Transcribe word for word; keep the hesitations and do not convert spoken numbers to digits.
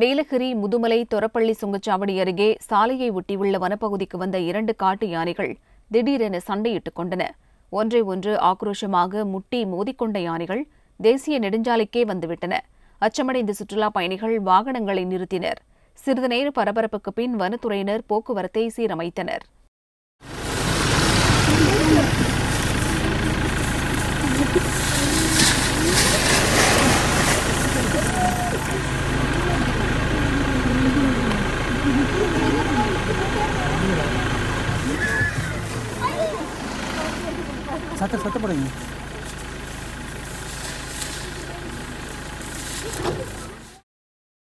நீலகிரி முதுமலை தொரப்பள்ளி சுங்கச்சாவடி அருகே சாலையை ஒட்டியுள்ள வனப்பகுதிக்கு வந்த இரண்டு காட்டு யானைகள் திடீரென சண்டையிட்டுக் கொண்டன. ஒன்றை ஒன்று ஆக்ரோஷமாக முட்டி மோதிக்கொண்ட யானைகள் தேசிய நெடுஞ்சாலைக்கே வந்துவிட்டன. அச்சமடைந்த சுற்றுலாப் பயணிகள் வாகனங்களை நிறுத்தினர். சிறிது நேர பரபரப்புக்கு பின் வனத்துறையினர் போக்குவரத்தை சீரமைத்தனர். Satu satu berani.